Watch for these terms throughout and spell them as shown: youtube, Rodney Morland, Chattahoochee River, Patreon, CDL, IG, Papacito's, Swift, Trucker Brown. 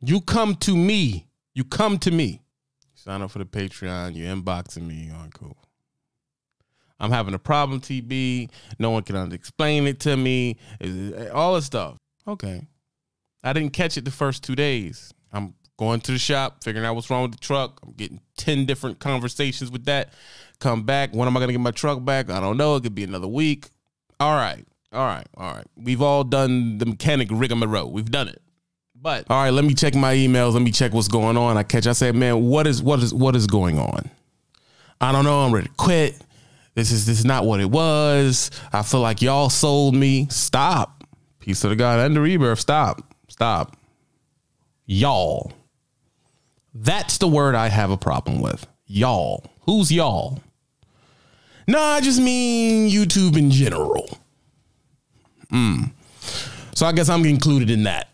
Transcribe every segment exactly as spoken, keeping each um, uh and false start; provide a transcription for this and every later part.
You come to me. You come to me. Sign up for the Patreon. You're inboxing me. All right, cool. I'm having a problem, T B. No one can explain it to me. All this stuff. Okay. I didn't catch it the first two days. I'm going to the shop, figuring out what's wrong with the truck. I'm getting ten different conversations with that. Come back. When am I going to get my truck back? I don't know. It could be another week. All right. All right. All right. We've all done the mechanic rigmarole. We've done it. But all right, let me check my emails. Let me check what's going on. I catch. I say, man, what is what is what is going on? I don't know. I'm ready to quit. This is this is not what it was. I feel like y'all sold me. Stop. Peace of the God under rebirth. Stop. Stop. Y'all. That's the word I have a problem with. Y'all. Who's y'all? No, I just mean YouTube in general. Mm. So I guess I'm included in that.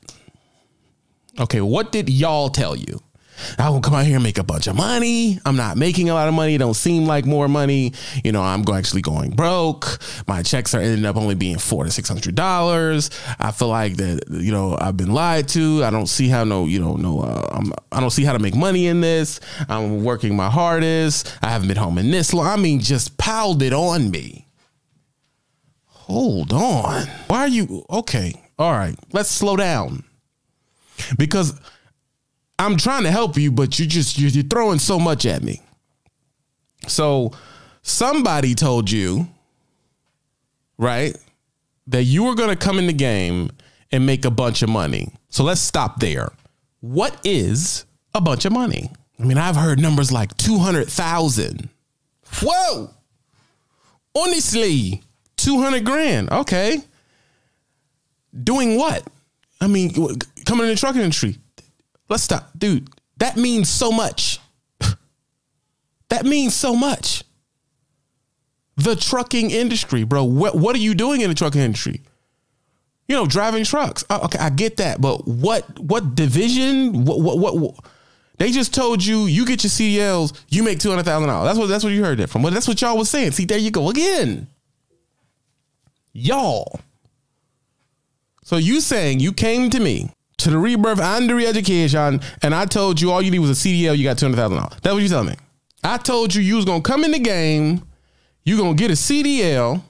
Okay, what did y'all tell you? I will come out here and make a bunch of money. I'm not making a lot of money. It don't seem like more money. You know, I'm actually going broke. My checks are ending up only being four to six hundred dollars. I feel like that, you know, I've been lied to. I don't see how no, you know, no, uh, I'm, I don't see how to make money in this. I'm working my hardest. I haven't been home in this long. I mean, just piled it on me. Hold on. Why are you? Okay. All right. Let's slow down. Because I'm trying to help you, but you just you're, you're throwing so much at me. So somebody told you, right, that you were going to come in the game and make a bunch of money. So let's stop there. What is a bunch of money? I mean, I've heard numbers like two hundred thousand. Whoa. Honestly, two hundred grand. Okay. Doing what? I mean, coming in the trucking industry. Let's stop. Dude, that means so much. That means so much. The trucking industry, bro. What, what are you doing in the trucking industry? You know, driving trucks. Oh, okay, I get that. But what what division? What, what, what, what? They just told you, you get your C D Ls, you make two hundred thousand dollars. That's what, that's what you heard that from. Well, that's what y'all was saying. See, there you go again. Y'all. So you saying you came to me, to the rebirth and the re-education, and I told you all you need was a C D L, you got two hundred thousand dollars. That's what you telling me. I told you you was going to come in the game, you going to get a C D L,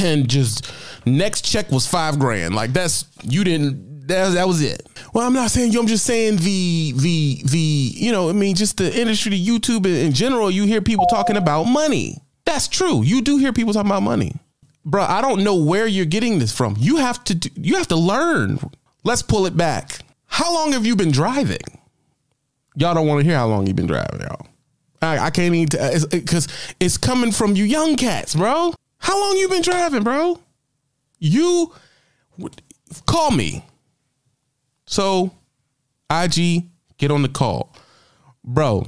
and just next check was five grand. Like that's, you didn't, that, that was it. Well, I'm not saying you, I'm just saying the, the, the, you know, I mean, just the industry, the YouTube in general, you hear people talking about money. That's true. You do hear people talking about money. Bro, I don't know where you're getting this from. You have to do, you have to learn. Let's pull it back. How long have you been driving? Y'all don't want to hear how long you've been driving, y'all. I, I can't even, because it's, it's coming from you young cats, bro. How long you been driving, bro? You, call me. So, I G, get on the call. Bro,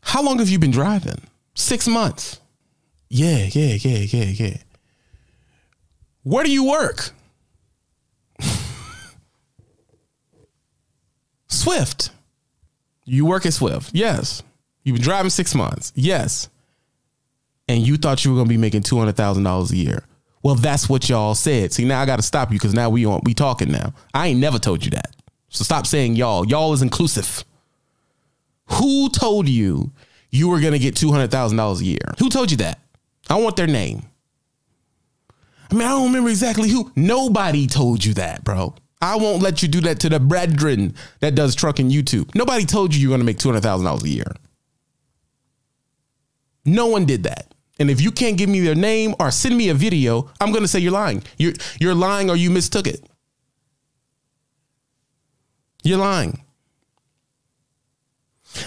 how long have you been driving? Six months. Yeah, yeah, yeah, yeah, yeah. Where do you work? Swift. You work at Swift. Yes. You've been driving six months. Yes. And you thought you were going to be making two hundred thousand dollars a year. Well, that's what y'all said. See, now I got to stop you because now we on, we talking now. I ain't never told you that. So stop saying y'all. Y'all is inclusive. Who told you you were going to get two hundred thousand dollars a year? Who told you that? I want their name. I mean, I don't remember exactly who. Nobody told you that, bro. I won't let you do that to the brethren that does trucking YouTube. Nobody told you you're going to make two hundred thousand dollars a year. No one did that. And if you can't give me their name or send me a video, I'm going to say you're lying. You're, you're lying or you mistook it. You're lying.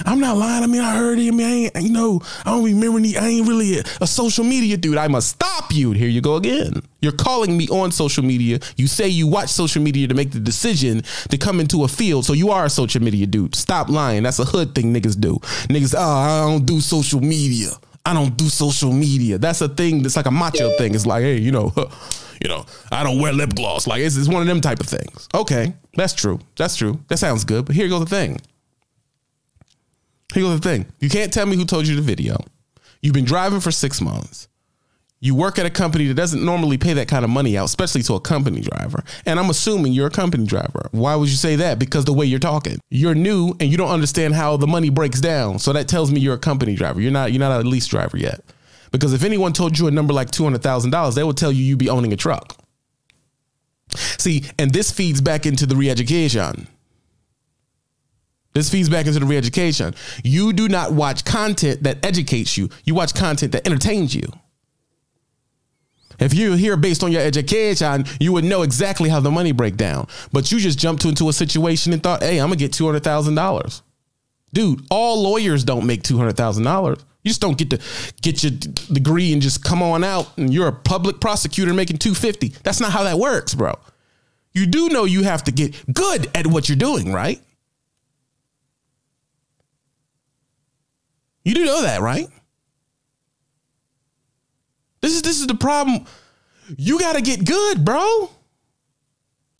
I'm not lying. I mean, I heard him. I ain't, you know, I don't remember. Any, I ain't really a, a social media dude. I must stop you. Here you go again. You're calling me on social media. You say you watch social media to make the decision to come into a field. So you are a social media dude. Stop lying. That's a hood thing niggas do. Niggas, oh, I don't do social media. I don't do social media. That's a thing. That's like a macho thing. It's like, hey, you know, huh, you know, I don't wear lip gloss. Like it's, it's one of them type of things. Okay, that's true. That's true. That sounds good. But here goes the thing. Here's the thing. You can't tell me who told you the video. You've been driving for six months. You work at a company that doesn't normally pay that kind of money out, especially to a company driver. And I'm assuming you're a company driver. Why would you say that? Because the way you're talking, you're new and you don't understand how the money breaks down. So that tells me you're a company driver. You're not, you're not a lease driver yet. Because if anyone told you a number like two hundred thousand dollars, they would tell you you'd be owning a truck. See, and this feeds back into the re-education. This feeds back into the re-education. You do not watch content that educates you. You watch content that entertains you. If you're here based on your education, you would know exactly how the money break down. But you just jumped into a situation and thought, hey, I'm going to get two hundred thousand dollars. Dude, all lawyers don't make two hundred thousand dollars. You just don't get to get your degree and just come on out and you're a public prosecutor making two fifty. That's not how that works, bro. You do know you have to get good at what you're doing, right? You do know that, right? This is this is the problem. You got to get good, bro.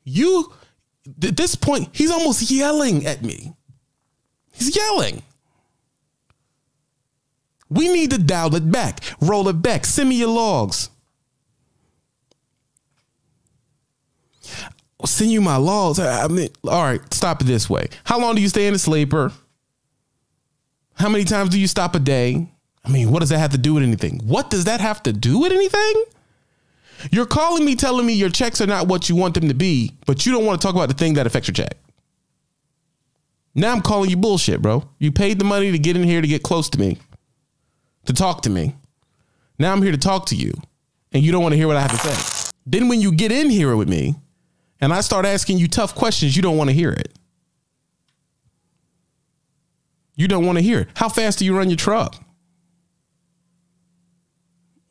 You at this point, he's almost yelling at me. He's yelling. We need to dial it back, roll it back, send me your logs. I'll send you my logs. I mean, all right, stop it this way. How long do you stay in the sleeper? How many times do you stop a day? I mean, what does that have to do with anything? What does that have to do with anything? You're calling me, telling me your checks are not what you want them to be, but you don't want to talk about the thing that affects your check. Now I'm calling you bullshit, bro. You paid the money to get in here to get close to me, to talk to me. Now I'm here to talk to you and you don't want to hear what I have to say. Then when you get in here with me and I start asking you tough questions, you don't want to hear it. You don't want to hear it. How fast do you run your truck?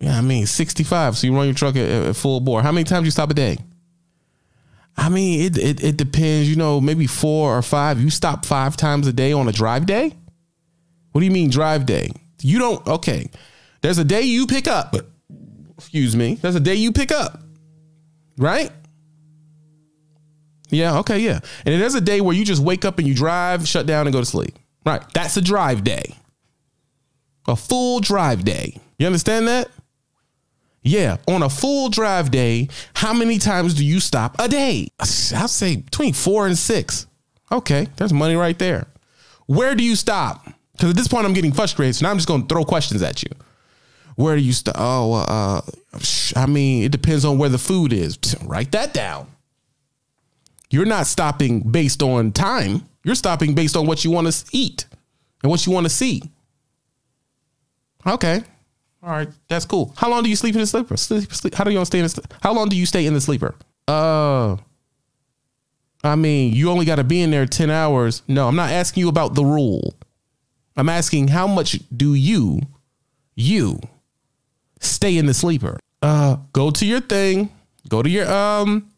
Yeah, I mean, sixty-five. So you run your truck at, at full bore. How many times do you stop a day? I mean, it, it, it depends, you know, maybe four or five. You stop five times a day on a drive day? What do you mean drive day? You don't. Okay. There's a day you pick up. Excuse me. There's a day you pick up. Right? Yeah. Okay. Yeah. And then there's a day where you just wake up and you drive, shut down and go to sleep. Right. That's a drive day. A full drive day. You understand that? Yeah, on a full drive day, how many times do you stop a day? I'll say between four and six. Okay, there's money right there. Where do you stop? Because at this point, I'm getting frustrated, so now I'm just going to throw questions at you. Where do you stop? Oh, uh, I mean, it depends on where the food is. Write that down. You're not stopping based on time. You're stopping based on what you want to eat and what you want to see. Okay. All right, that's cool. How long do you sleep in the sleeper? Sleep, sleep. How do you stay in the How long do you stay in the sleeper? Uh, I mean, you only got to be in there ten hours. No, I'm not asking you about the rule. I'm asking how much do you, you stay in the sleeper? Uh, go to your thing, go to your, um,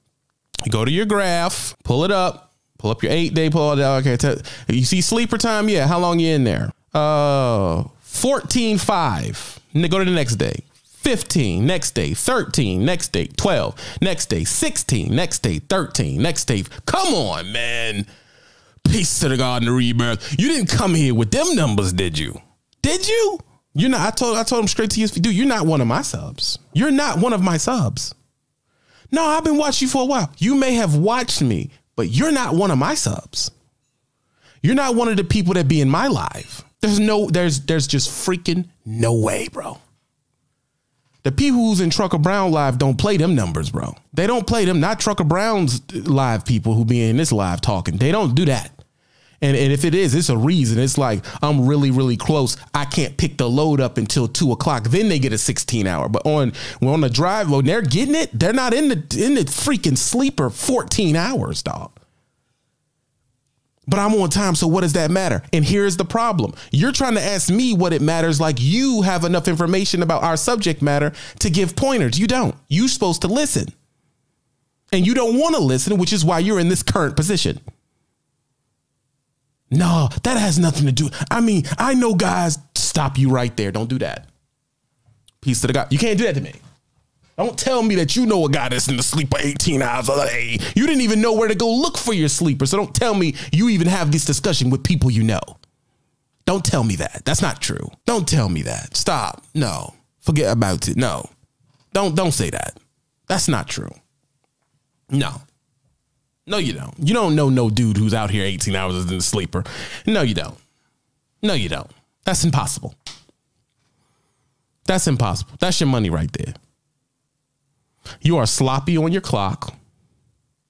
go to your graph, pull it up, pull up your eight day, pull it out. Okay. You see sleeper time. Yeah. How long you in there? Uh, fourteen five. Go to the next day, fifteen, next day, thirteen, next day, twelve, next day, sixteen, next day, thirteen, next day. Come on, man. Peace to the garden of rebirth. You didn't come here with them numbers, did you? Did you? You're not. I told I told him straight to you, dude, you're not one of my subs. You're not one of my subs. No, I've been watching you for a while. You may have watched me, but you're not one of my subs. You're not one of the people that be in my life. There's no, there's, there's just freaking no way, bro. The people who's in Trucker Brown live don't play them numbers, bro. They don't play them. Not Trucker Brown's live people who be in this live talking. They don't do that. And, and if it is, it's a reason. It's like, I'm really, really close. I can't pick the load up until two o'clock. Then they get a sixteen hour. But on, when on the drive load, they're getting it. They're not in the, in the freaking sleeper fourteen hours, dog. But I'm on time, so what does that matter? And here's the problem. You're trying to ask me what it matters like you have enough information about our subject matter to give pointers. You don't. You're supposed to listen. And you don't want to listen, which is why you're in this current position. No, that has nothing to do. I mean, I know guys, stop you right there. Don't do that. Peace to the God. You can't do that to me. Don't tell me that you know a guy that's in the sleeper eighteen hours a day. You didn't even know where to go look for your sleeper. So don't tell me you even have this discussion with people you know. Don't tell me that. That's not true. Don't tell me that. Stop. No. Forget about it. No. Don't don't say that. That's not true. No. No, you don't. You don't know no dude who's out here eighteen hours as a sleeper. No, you don't. No, you don't. That's impossible. That's impossible. That's your money right there. You are sloppy on your clock,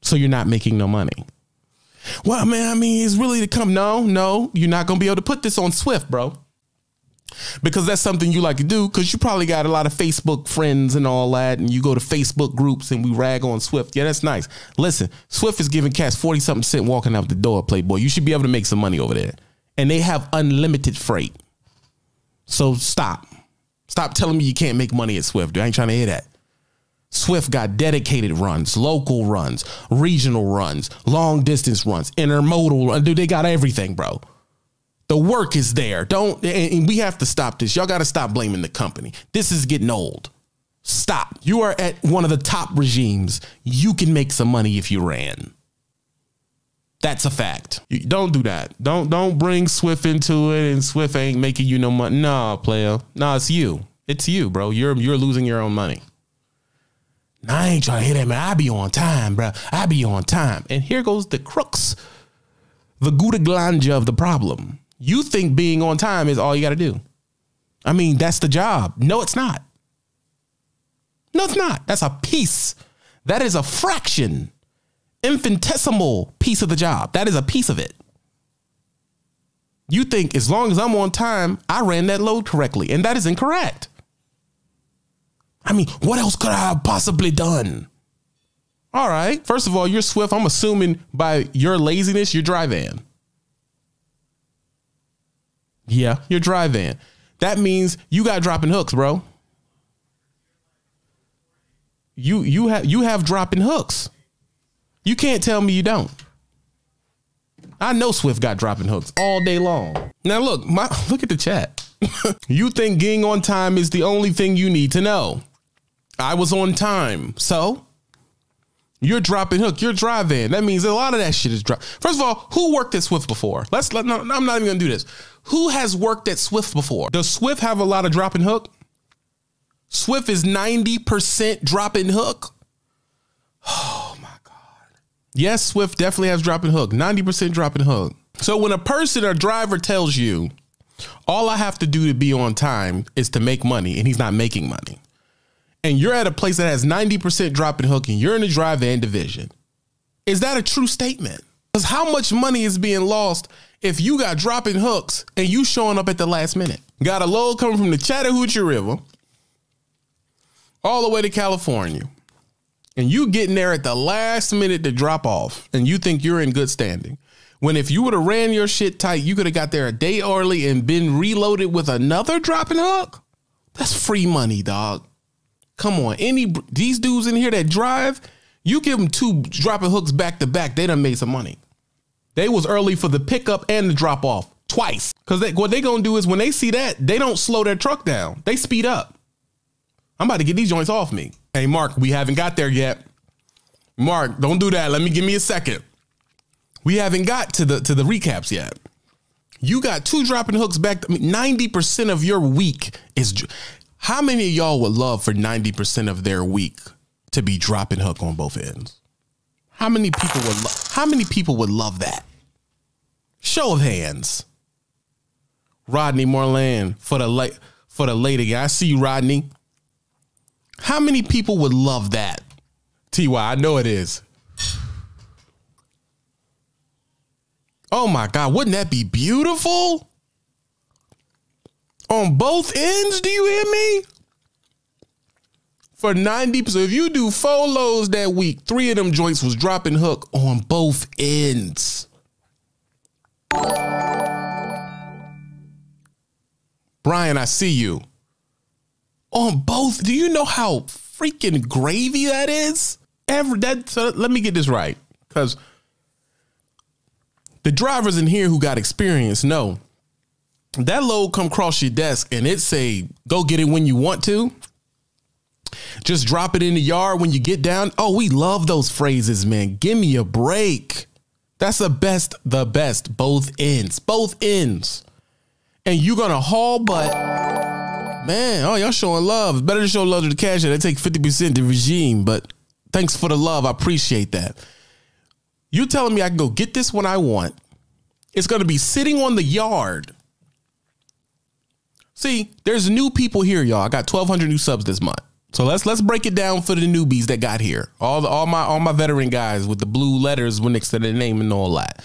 so you're not making no money. Well, man, I mean, it's really to come. No, no, you're not going to be able to put this on Swift, bro. Because that's something you like to do, because you probably got a lot of Facebook friends and all that, and you go to Facebook groups and we rag on Swift. Yeah, that's nice. Listen, Swift is giving cats forty something cent walking out the door, Playboy. You should be able to make some money over there. And they have unlimited freight. So stop. Stop telling me you can't make money at Swift, dude. I ain't trying to hear that. Swift got dedicated runs, local runs, regional runs, long distance runs, intermodal. Dude, they got everything, bro. The work is there. Don't, and we have to stop this. Y'all got to stop blaming the company. This is getting old. Stop. You are at one of the top regimes. You can make some money if you ran. That's a fact. You don't do that. Don't don't bring Swift into it, and Swift ain't making you no money. Nah, player. Nah, it's you. It's you, bro. You're you're losing your own money. I ain't trying to hear that, man. I be on time, bro. I be on time. And here goes the crux, the gutta glandia of the problem. You think being on time is all you got to do. I mean, that's the job. No, it's not. No, it's not. That's a piece. That is a fraction, infinitesimal piece of the job. That is a piece of it. You think as long as I'm on time, I ran that load correctly. And that is incorrect. I mean, what else could I have possibly done? All right. First of all, you're Swift. I'm assuming by your laziness, you're dry van. Yeah, you're dry van. That means you got dropping hooks, bro. You you have you have dropping hooks. You can't tell me you don't. I know Swift got dropping hooks all day long. Now look, my look at the chat. You think getting on time is the only thing you need to know. I was on time. So you're dropping hook. You're dry van. That means a lot of that shit is dry. First of all, who worked at Swift before? Let's let, no, I'm not even going to do this. Who has worked at Swift before? Does Swift have a lot of dropping hook? Swift is ninety percent dropping hook. Oh my God. Yes, Swift definitely has dropping hook. ninety percent dropping hook. So when a person or driver tells you, all I have to do to be on time is to make money, and he's not making money, and you're at a place that has ninety percent drop and hook, and you're in the dry van division, is that a true statement? Because how much money is being lost if you got dropping hooks and you showing up at the last minute? Got a load coming from the Chattahoochee River all the way to California, and you getting there at the last minute to drop off, and you think you're in good standing. When if you would have ran your shit tight, you could have got there a day early and been reloaded with another dropping hook. That's free money, dog. Come on. Any these dudes in here that drive, you give them two dropping hooks back to back, they done made some money. They was early for the pickup and the drop off twice. Because they, what they going to do is when they see that, they don't slow their truck down. They speed up. I'm about to get these joints off me. Hey, Mark, we haven't got there yet. Mark, don't do that. Let me give me a second. We haven't got to the to the recaps yet. You got two dropping hooks back. I mean, ninety percent of your week is. How many of y'all would love for ninety percent of their week to be dropping hook on both ends? How many people would lo- how many people would love that? Show of hands. Rodney Morland for the late for the lady. I see you, Rodney. How many people would love that? T Y, I know it is. Oh my God, wouldn't that be beautiful? On both ends, do you hear me? For ninety percent, so if you do four loads that week, three of them joints was dropping hook on both ends. Brian, I see you. On both, do you know how freaking gravy that is? Ever that? So let me get this right, because the drivers in here who got experience know that load come across your desk and it say, go get it when you want to. Just drop it in the yard when you get down. Oh, we love those phrases, man. Give me a break. That's the best, the best, both ends, both ends. And you're going to haul butt Man, oh, y'all showing love. It's better to show love to the cashier. They take fifty percent the regime, but thanks for the love. I appreciate that. You're telling me I can go get this when I want. It's going to be sitting on the yard. See, there's new people here, y'all. I got twelve hundred new subs this month. So let's let's break it down for the newbies that got here. All the, all my all my veteran guys with the blue letters next to their name and all that.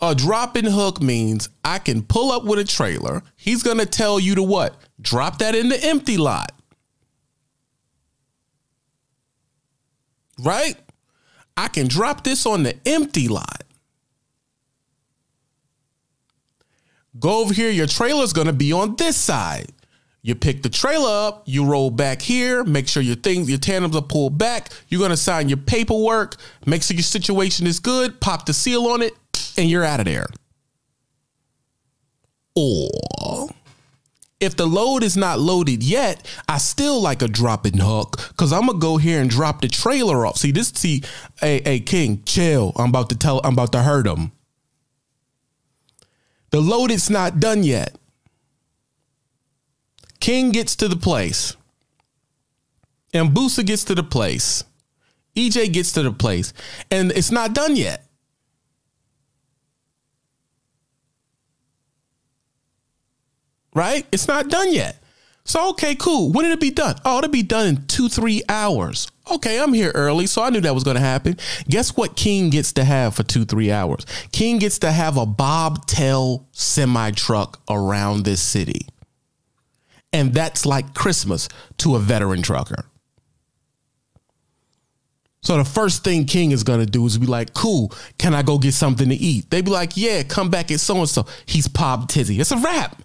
A drop and hook means I can pull up with a trailer. He's going to tell you to what? Drop that in the empty lot. Right? I can drop this on the empty lot. Go over here. Your trailer's going to be on this side. You pick the trailer up. You roll back here. Make sure your things, your tandems are pulled back. You're going to sign your paperwork. Make sure your situation is good. Pop the seal on it. And you're out of there. Or if the load is not loaded yet, I still like a drop and hook because I'm gonna go here and drop the trailer off. See this? See, hey, hey, King, chill. I'm about to tell. I'm about to hurt him. The load is not done yet. King gets to the place, and Boosa gets to the place. E J gets to the place, and it's not done yet. Right? It's not done yet. So, okay, cool. When did it be done? Oh, it'll be done in two, three hours. Okay, I'm here early, so I knew that was going to happen. Guess what King gets to have for two, three hours? King gets to have a bobtail semi-truck around this city. And that's like Christmas to a veteran trucker. So the first thing King is going to do is be like, cool, can I go get something to eat? They'd be like, yeah, come back at so-and-so. He's Pop Tizzy. It's a wrap.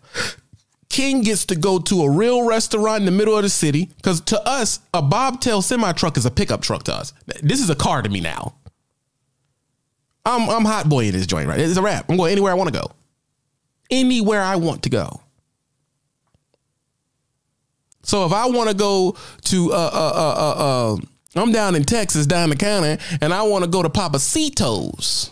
King gets to go to a real restaurant in the middle of the city because to us, a bobtail semi-truck is a pickup truck to us. This is a car to me now. I'm, I'm hot boy in this joint, right? It's a wrap. I'm going anywhere I want to go. Anywhere I want to go. So if I want to go to, uh, uh, uh, uh, uh, I'm down in Texas, down the county, and I want to go to Papacito's.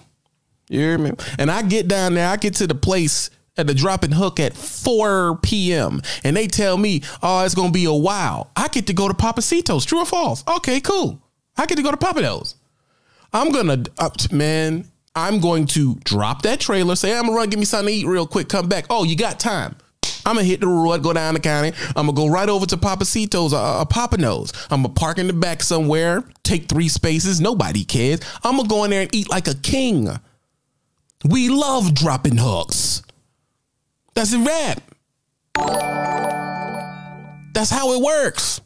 You hear me? And I get down there, I get to the place at the drop and hook at four p m and they tell me, oh, it's going to be a while. I get to go to Papacito's. True or false? Okay, cool. I get to go to Papacito's. I'm going to, uh, man, I'm going to drop that trailer. Say, I'm going to run, get me something to eat real quick. Come back. Oh, you got time. I'm going to hit the road, go down the county. I'm going to go right over to Papacito's, uh, Papano's. I'm going to park in the back somewhere, take three spaces. Nobody cares. I'm going to go in there and eat like a king. We love dropping hooks. That's a wrap. That's how it works.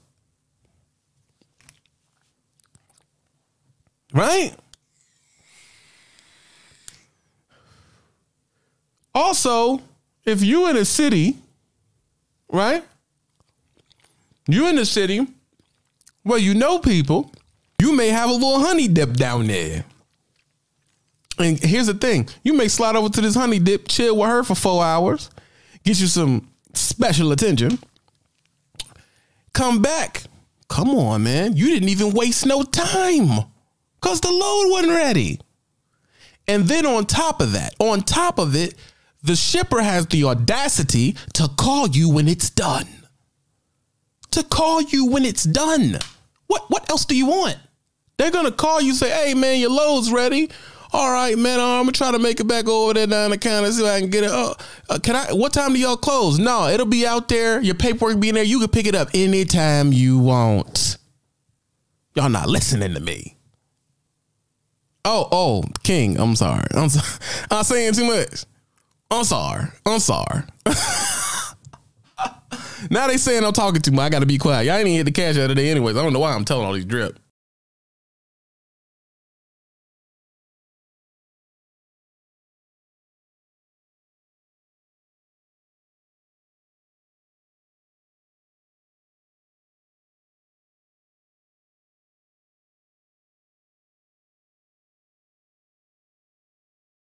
Right? Also, if you in a city, right? You in a city where you know people, you may have a little honey dip down there. And here's the thing. You may slide over to this honey dip, chill with her for four hours, get you some special attention, come back. Come on, man. You didn't even waste no time because the load wasn't ready. And then on top of that, on top of it, the shipper has the audacity to call you when it's done. To call you when it's done. What, what else do you want? They're going to call you, say, hey, man, your load's ready. All right, man, I'm going to try to make it back over there down the counter, see if I can get it. Oh, uh, can I? What time do y'all close? No, it'll be out there. Your paperwork be in there. You can pick it up anytime you want. Y'all not listening to me. Oh, oh, King, I'm sorry. I'm sorry. I'm saying too much. I'm sorry. I'm sorry. Now they saying I'm talking too much. I got to be quiet. Y'all ain't even hit the cash out of the day anyways. I don't know why I'm telling all these drip.